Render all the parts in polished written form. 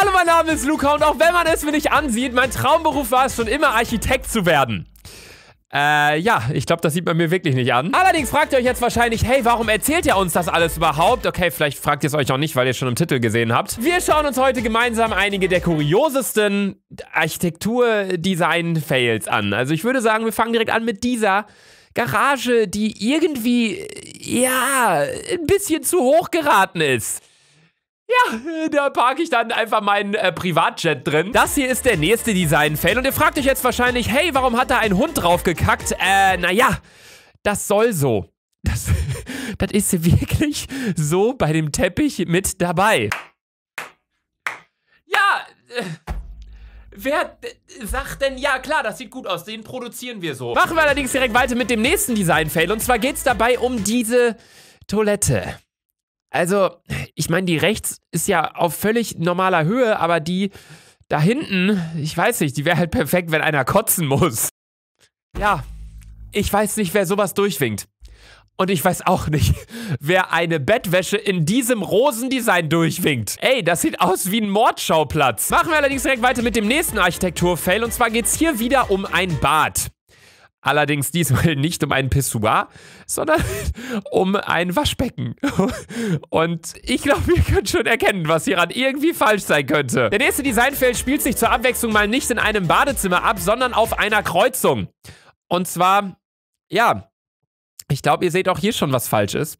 Hallo, mein Name ist Luca und auch wenn man es mir nicht ansieht, mein Traumberuf war es schon immer, Architekt zu werden. Ja, ich glaube, das sieht man mir wirklich nicht an. Allerdings fragt ihr euch jetzt wahrscheinlich, hey, warum erzählt ihr uns das alles überhaupt? Okay, vielleicht fragt ihr es euch auch nicht, weil ihr es schon im Titel gesehen habt. Wir schauen uns heute gemeinsam einige der kuriosesten Architektur-Design-Fails an. Also ich würde sagen, wir fangen direkt an mit dieser Garage, die irgendwie, ja, ein bisschen zu hoch geraten ist. Ja, da parke ich dann einfach meinen Privatjet drin. Das hier ist der nächste Design-Fail. Und ihr fragt euch jetzt wahrscheinlich, hey, warum hat da ein Hund drauf gekackt? Naja, das soll so. Das ist wirklich so bei dem Teppich mit dabei. Ja, wer sagt denn, ja klar, das sieht gut aus, den produzieren wir so. Machen wir allerdings direkt weiter mit dem nächsten Design-Fail. Und zwar geht es dabei um diese Toilette. Also, ich meine, die rechts ist ja auf völlig normaler Höhe, aber die da hinten, ich weiß nicht, die wäre halt perfekt, wenn einer kotzen muss. Ja, ich weiß nicht, wer sowas durchwinkt. Und ich weiß auch nicht, wer eine Bettwäsche in diesem Rosendesign durchwinkt. Ey, das sieht aus wie ein Mordschauplatz. Machen wir allerdings direkt weiter mit dem nächsten Architektur-Fail. Und zwar geht es hier wieder um ein Bad. Allerdings diesmal nicht um einen Pissoir, sondern um ein Waschbecken. Und ich glaube, ihr könnt schon erkennen, was hieran irgendwie falsch sein könnte. Der nächste Designfail spielt sich zur Abwechslung mal nicht in einem Badezimmer ab, sondern auf einer Kreuzung. Und zwar, ja, ich glaube, ihr seht auch hier schon, was falsch ist.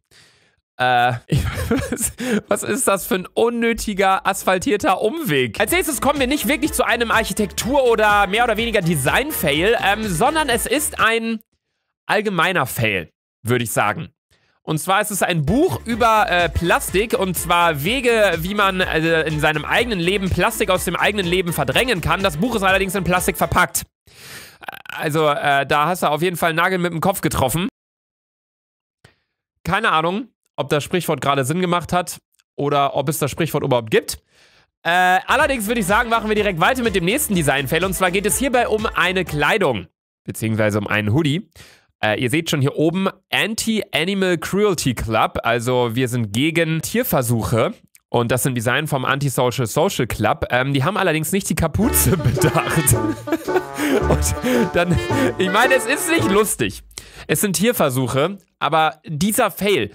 Was ist das für ein unnötiger, asphaltierter Umweg? Als nächstes kommen wir nicht wirklich zu einem Architektur- oder mehr oder weniger Design-Fail, sondern es ist ein allgemeiner Fail, würde ich sagen. Und zwar ist es ein Buch über Plastik, und zwar Wege, wie man in seinem eigenen Leben Plastik aus dem eigenen Leben verdrängen kann. Das Buch ist allerdings in Plastik verpackt. Also da hast du auf jeden Fall einen Nagel mit dem Kopf getroffen. Keine Ahnung, ob das Sprichwort gerade Sinn gemacht hat oder ob es das Sprichwort überhaupt gibt. Allerdings würde ich sagen, machen wir direkt weiter mit dem nächsten Design-Fail. Und zwar geht es hierbei um eine Kleidung, beziehungsweise um einen Hoodie. Ihr seht schon hier oben, Anti-Animal Cruelty Club. Also wir sind gegen Tierversuche. Und das sind Design vom Anti-Social-Social-Club. Die haben allerdings nicht die Kapuze bedacht. Und dann, ich meine, es ist nicht lustig. Es sind Tierversuche, aber dieser Fail...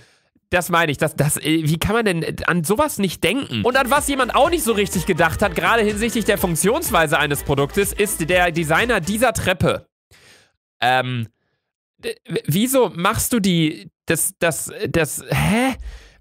Das meine ich, wie kann man denn an sowas nicht denken? Und an was jemand auch nicht so richtig gedacht hat, gerade hinsichtlich der Funktionsweise eines Produktes, ist der Designer dieser Treppe. Wieso machst du hä?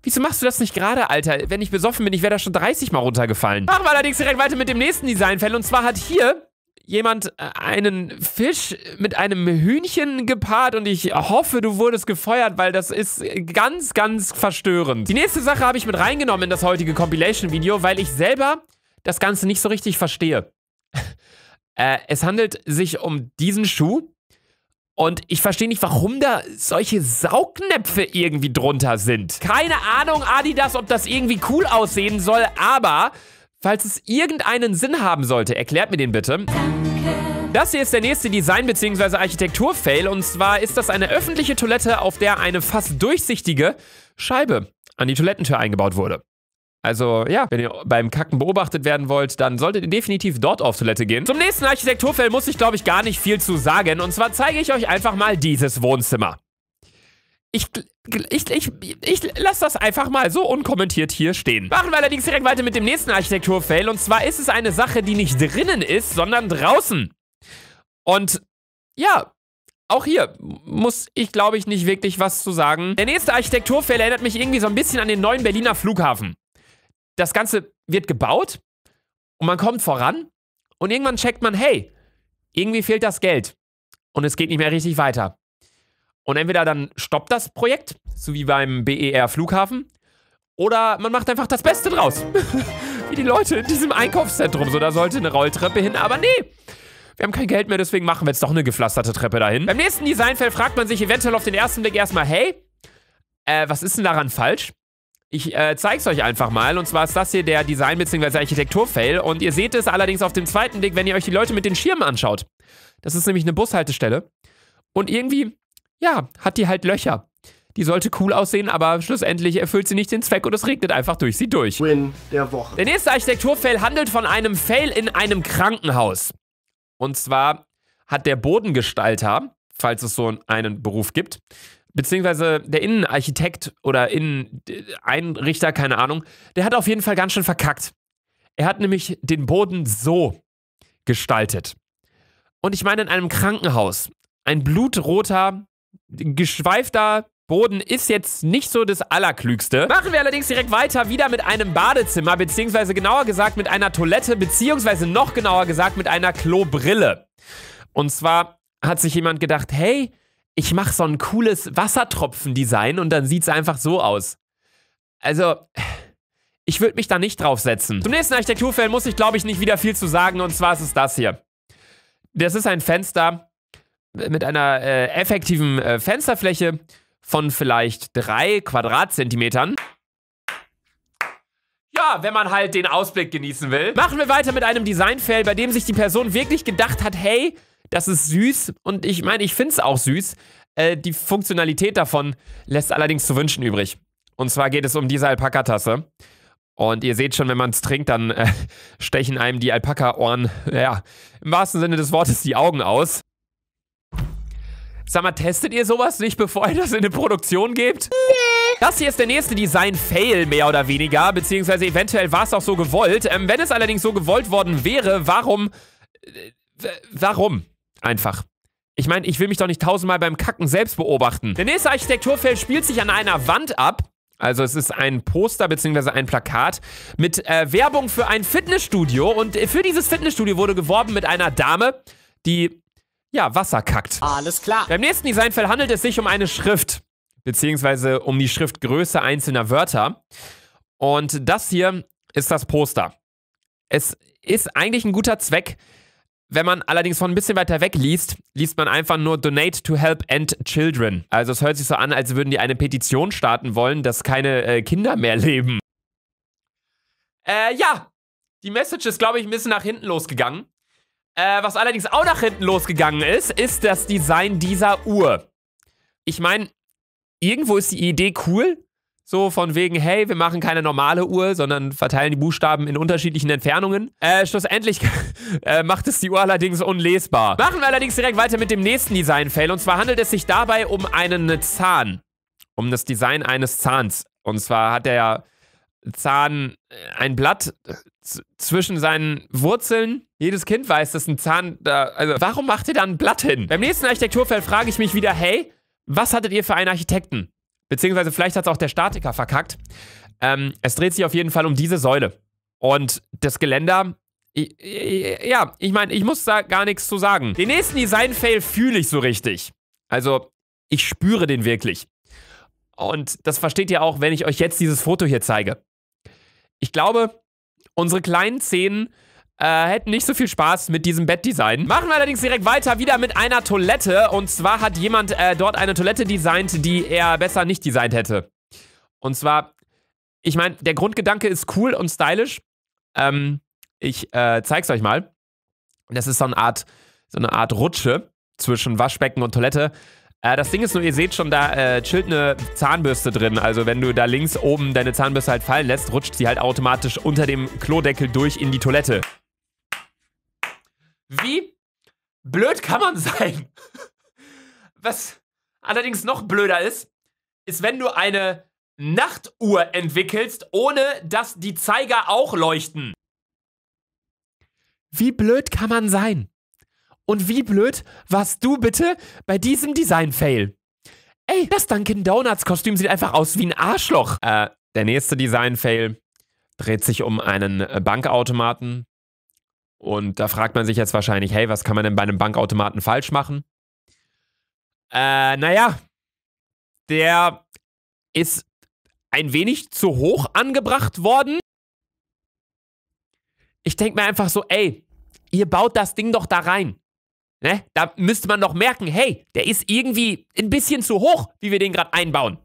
Wieso machst du das nicht gerade, Alter? Wenn ich besoffen bin, ich wäre da schon 30 Mal runtergefallen. Machen wir allerdings direkt weiter mit dem nächsten Designfall. Und zwar hat hier jemand einen Fisch mit einem Hühnchen gepaart und ich hoffe, du wurdest gefeuert, weil das ist ganz, ganz verstörend. Die nächste Sache habe ich mit reingenommen in das heutige Compilation-Video, weil ich selber das Ganze nicht so richtig verstehe. Es handelt sich um diesen Schuh und ich verstehe nicht, warum da solche Saugnäpfe irgendwie drunter sind. Keine Ahnung, Adidas, ob das irgendwie cool aussehen soll, aber... Falls es irgendeinen Sinn haben sollte, erklärt mir den bitte. Danke. Das hier ist der nächste Design- bzw. Architektur-Fail. Und zwar ist das eine öffentliche Toilette, auf der eine fast durchsichtige Scheibe an die Toilettentür eingebaut wurde. Also ja, wenn ihr beim Kacken beobachtet werden wollt, dann solltet ihr definitiv dort auf Toilette gehen. Zum nächsten Architektur-Fail muss ich, glaube ich, gar nicht viel zu sagen. Und zwar zeige ich euch einfach mal dieses Wohnzimmer. Ich lasse das einfach mal so unkommentiert hier stehen. Machen wir allerdings direkt weiter mit dem nächsten Architektur-Fail. Und zwar ist es eine Sache, die nicht drinnen ist, sondern draußen. Und ja, auch hier muss ich, glaube ich, nicht wirklich was zu sagen. Der nächste Architektur-Fail erinnert mich irgendwie so ein bisschen an den neuen Berliner Flughafen. Das Ganze wird gebaut und man kommt voran und irgendwann checkt man, hey, irgendwie fehlt das Geld und es geht nicht mehr richtig weiter. Und entweder dann stoppt das Projekt, so wie beim BER-Flughafen, oder man macht einfach das Beste draus. Wie die Leute in diesem Einkaufszentrum. So, da sollte eine Rolltreppe hin, aber nee. Wir haben kein Geld mehr, deswegen machen wir jetzt doch eine gepflasterte Treppe dahin. Beim nächsten Designfall fragt man sich eventuell auf den ersten Blick erstmal, hey, was ist denn daran falsch? Ich zeig's euch einfach mal. Und zwar ist das hier der Design- bzw. Architektur-Fail. Und ihr seht es allerdings auf dem zweiten Blick, wenn ihr euch die Leute mit den Schirmen anschaut. Das ist nämlich eine Bushaltestelle. Und irgendwie... ja, hat die halt Löcher. Die sollte cool aussehen, aber schlussendlich erfüllt sie nicht den Zweck und es regnet einfach durch sie durch. Win der Woche. Der nächste Architekturfail handelt von einem Fail in einem Krankenhaus. Und zwar hat der Bodengestalter, falls es so einen Beruf gibt, beziehungsweise der Innenarchitekt oder Inneneinrichter, keine Ahnung, der hat auf jeden Fall ganz schön verkackt. Er hat nämlich den Boden so gestaltet. Und ich meine in einem Krankenhaus. Ein blutroter, geschweifter Boden ist jetzt nicht so das Allerklügste. Machen wir allerdings direkt weiter, wieder mit einem Badezimmer, beziehungsweise genauer gesagt mit einer Toilette, beziehungsweise noch genauer gesagt mit einer Klobrille. Und zwar hat sich jemand gedacht, hey, ich mache so ein cooles Wassertropfen-Design und dann sieht es einfach so aus. Also, ich würde mich da nicht draufsetzen. Zum nächsten Architekturfail muss ich, glaube ich, nicht wieder viel zu sagen. Und zwar ist es das hier. Das ist ein Fenster mit einer effektiven Fensterfläche von vielleicht 3 Quadratzentimetern. Ja, wenn man halt den Ausblick genießen will. Machen wir weiter mit einem Designfail, bei dem sich die Person wirklich gedacht hat, hey, das ist süß. Und ich meine, ich finde es auch süß. Die Funktionalität davon lässt allerdings zu wünschen übrig. Und zwar geht es um diese Alpaka-Tasse. Und ihr seht schon, wenn man es trinkt, dann stechen einem die Alpaka-Ohren, ja, im wahrsten Sinne des Wortes die Augen aus. Sag mal, testet ihr sowas nicht, bevor ihr das in eine Produktion gebt? Nee. Das hier ist der nächste Design-Fail, mehr oder weniger, beziehungsweise eventuell war es auch so gewollt. Wenn es allerdings so gewollt worden wäre, warum? Einfach. Ich meine, ich will mich doch nicht 1000-mal beim Kacken selbst beobachten. Der nächste Architekturfail spielt sich an einer Wand ab. Also es ist ein Poster bzw. ein Plakat mit Werbung für ein Fitnessstudio. Und für dieses Fitnessstudio wurde geworben mit einer Dame, die, ja, Wasser kackt. Alles klar. Beim nächsten Designfail handelt es sich um eine Schrift, beziehungsweise um die Schriftgröße einzelner Wörter. Und das hier ist das Poster. Es ist eigentlich ein guter Zweck. Wenn man allerdings von ein bisschen weiter weg liest, liest man einfach nur Donate to Help End Children. Also es hört sich so an, als würden die eine Petition starten wollen, dass keine Kinder mehr leben. Ja, die Message ist, glaube ich, ein bisschen nach hinten losgegangen. Was allerdings auch nach hinten losgegangen ist, ist das Design dieser Uhr. Ich meine, irgendwo ist die Idee cool. So von wegen, hey, wir machen keine normale Uhr, sondern verteilen die Buchstaben in unterschiedlichen Entfernungen. Schlussendlich macht es die Uhr allerdings unlesbar. Machen wir allerdings direkt weiter mit dem nächsten Design-Fail. Und zwar handelt es sich dabei um einen Zahn. Um das Design eines Zahns. Und zwar hat der Zahn ein Blatt zwischen seinen Wurzeln. Jedes Kind weiß, dass ein Zahn da... Also warum macht ihr da ein Blatt hin? Beim nächsten Architekturfail frage ich mich wieder, hey, was hattet ihr für einen Architekten? Beziehungsweise vielleicht hat es auch der Statiker verkackt. Es dreht sich auf jeden Fall um diese Säule. Und das Geländer, ja, ich meine, ich muss da gar nichts zu sagen. Den nächsten Design-Fail fühle ich so richtig. Also, ich spüre den wirklich. Und das versteht ihr auch, wenn ich euch jetzt dieses Foto hier zeige. Ich glaube, unsere kleinen Zähne hätten nicht so viel Spaß mit diesem Bettdesign. Machen wir allerdings direkt weiter, wieder mit einer Toilette. Und zwar hat jemand dort eine Toilette designt, die er besser nicht designt hätte. Und zwar, ich meine, der Grundgedanke ist cool und stylisch. Ich zeig's euch mal. Das ist so eine Art Rutsche zwischen Waschbecken und Toilette. Das Ding ist nur, ihr seht schon, da chillt eine Zahnbürste drin. Also wenn du da links oben deine Zahnbürste halt fallen lässt, rutscht sie halt automatisch unter dem Klodeckel durch in die Toilette. Wie blöd kann man sein? Was allerdings noch blöder ist, ist, wenn du eine Nachtuhr entwickelst, ohne dass die Zeiger auch leuchten. Wie blöd kann man sein? Und wie blöd warst du bitte bei diesem Design-Fail? Ey, das Dunkin' Donuts-Kostüm sieht einfach aus wie ein Arschloch. Der nächste Design-Fail dreht sich um einen Bankautomaten. Und da fragt man sich jetzt wahrscheinlich, hey, was kann man denn bei einem Bankautomaten falsch machen? Naja, der ist ein wenig zu hoch angebracht worden. Ich denke mir einfach so, ey, ihr baut das Ding doch da rein. Ne? Da müsste man doch merken, hey, der ist irgendwie ein bisschen zu hoch, wie wir den gerade einbauen.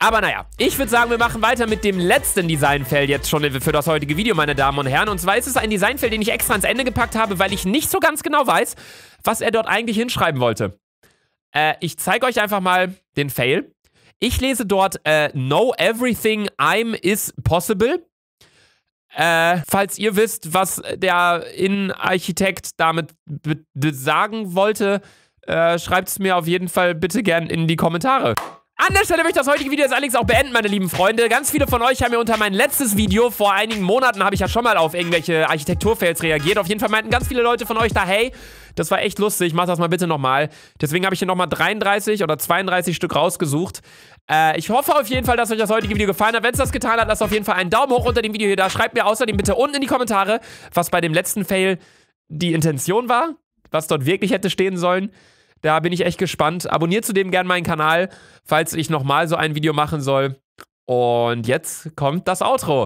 Aber naja, ich würde sagen, wir machen weiter mit dem letzten Designfail jetzt schon für das heutige Video, meine Damen und Herren. Und zwar ist es ein Designfail, den ich extra ans Ende gepackt habe, weil ich nicht so ganz genau weiß, was er dort eigentlich hinschreiben wollte. Ich zeige euch einfach mal den Fail. Ich lese dort, no everything I'm is possible. Falls ihr wisst, was der Innenarchitekt damit sagen wollte, schreibt es mir auf jeden Fall bitte gern in die Kommentare. An der Stelle möchte ich das heutige Video jetzt allerdings auch beenden, meine lieben Freunde. Ganz viele von euch haben mir unter mein letztes Video, vor einigen Monaten habe ich ja schon mal auf irgendwelche Architekturfails reagiert. Auf jeden Fall meinten ganz viele Leute von euch da, hey, das war echt lustig, mach das mal bitte nochmal. Deswegen habe ich hier nochmal 33 oder 32 Stück rausgesucht. Ich hoffe auf jeden Fall, dass euch das heutige Video gefallen hat. Wenn es das getan hat, lasst auf jeden Fall einen Daumen hoch unter dem Video hier da. Schreibt mir außerdem bitte unten in die Kommentare, was bei dem letzten Fail die Intention war, was dort wirklich hätte stehen sollen. Da bin ich echt gespannt. Abonniert zudem gerne meinen Kanal, falls ich nochmal so ein Video machen soll. Und jetzt kommt das Outro.